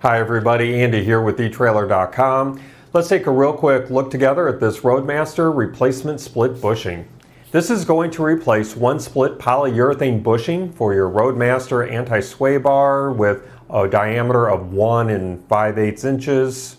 Hi everybody, Andy here with eTrailer.com. Let's take a real quick look together at this Roadmaster replacement split bushing. This is going to replace one split polyurethane bushing for your Roadmaster anti-sway bar with a diameter of 1 5/8 inches.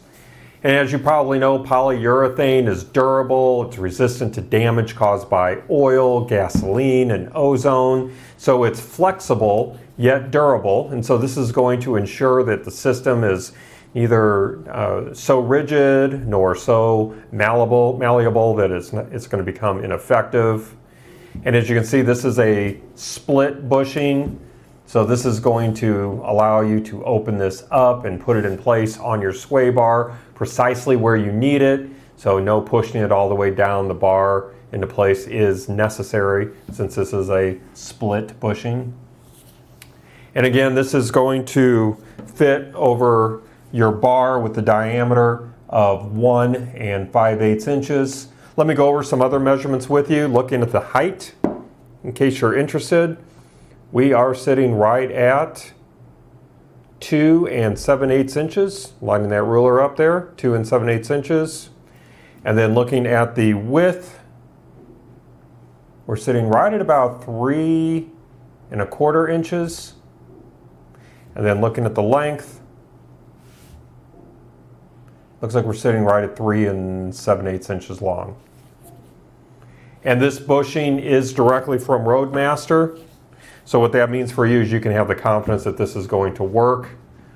And as you probably know, polyurethane is durable, it's resistant to damage caused by oil, gasoline, and ozone. So it's flexible yet durable, and so this is going to ensure that the system is neither so rigid nor so malleable that it's going to become ineffective. And as you can see, this is a split bushing, so this is going to allow you to open this up and put it in place on your sway bar precisely where you need it, so no pushing it all the way down the bar into place is necessary since this is a split bushing. And again, this is going to fit over your bar with the diameter of 1 5/8 inches. Let me go over some other measurements with you. Looking at the height, in case you're interested, we are sitting right at 2 7/8 inches. Lining that ruler up there, 2 7/8 inches. And then looking at the width, we're sitting right at about 3 1/4 inches. And then looking at the length, looks like we're sitting right at 3 7/8 inches long. And this bushing is directly from Roadmaster. So what that means for you is you can have the confidence that this is going to work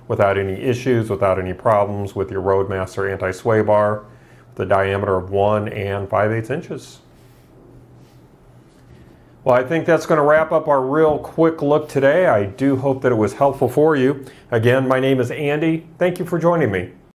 without any issues, without any problems with your Roadmaster anti-sway bar with a diameter of 1 5/8 inches. Well, I think that's going to wrap up our real quick look today. I do hope that it was helpful for you. Again, my name is Andy. Thank you for joining me.